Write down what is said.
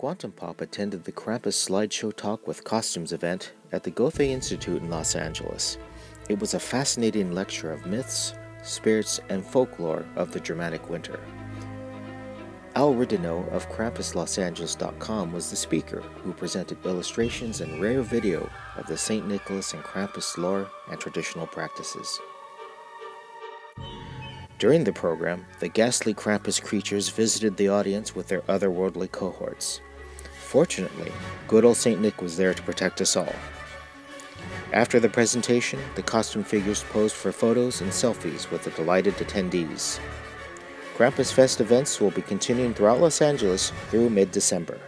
Quantum Pop attended the Krampus Slideshow Talk with Costumes event at the Goethe Institute in Los Angeles. It was a fascinating lecture of myths, spirits, and folklore of the Germanic winter. Al Ridenour of KrampusLosAngeles.com was the speaker, who presented illustrations and rare video of the Saint Nicholas and Krampus lore and traditional practices. During the program, the ghastly Krampus creatures visited the audience with their otherworldly cohorts. Fortunately, good old Saint Nick was there to protect us all. After the presentation, the costume figures posed for photos and selfies with the delighted attendees. Krampus Fest events will be continuing throughout Los Angeles through mid-December.